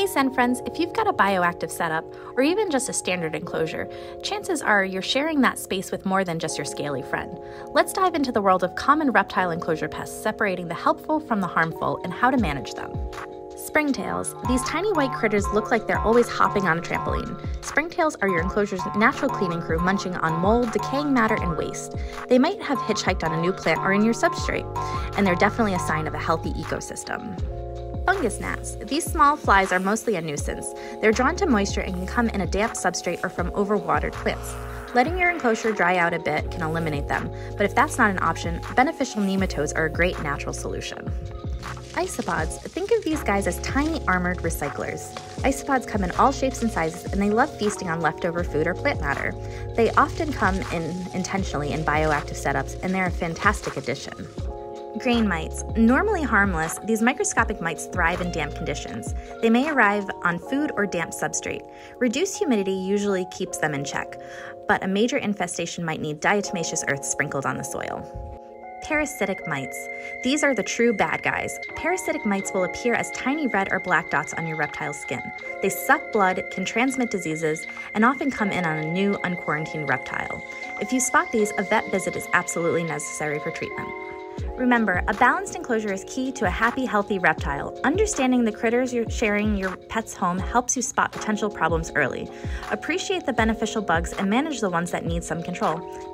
Hey Zen friends, if you've got a bioactive setup or even just a standard enclosure, chances are you're sharing that space with more than just your scaly friend. Let's dive into the world of common reptile enclosure pests, separating the helpful from the harmful and how to manage them. Springtails. These tiny white critters look like they're always hopping on a trampoline. Springtails are your enclosure's natural cleaning crew, munching on mold, decaying matter, and waste. They might have hitchhiked on a new plant or in your substrate, and they're definitely a sign of a healthy ecosystem. Fungus gnats. These small flies are mostly a nuisance. They're drawn to moisture and can come in a damp substrate or from overwatered plants. Letting your enclosure dry out a bit can eliminate them, but if that's not an option, beneficial nematodes are a great natural solution. Isopods. Think of these guys as tiny armored recyclers. Isopods come in all shapes and sizes, and they love feasting on leftover food or plant matter. They often come in intentionally in bioactive setups, and they're a fantastic addition. Grain mites. Normally harmless, these microscopic mites thrive in damp conditions. They may arrive on food or damp substrate. Reduced humidity usually keeps them in check, but a major infestation might need diatomaceous earth sprinkled on the soil. Parasitic mites. These are the true bad guys. Parasitic mites will appear as tiny red or black dots on your reptile's skin. They suck blood, can transmit diseases, and often come in on a new, unquarantined reptile. If you spot these, a vet visit is absolutely necessary for treatment. Remember, a balanced enclosure is key to a happy, healthy reptile. Understanding the critters you're sharing your pet's home helps you spot potential problems early. Appreciate the beneficial bugs and manage the ones that need some control.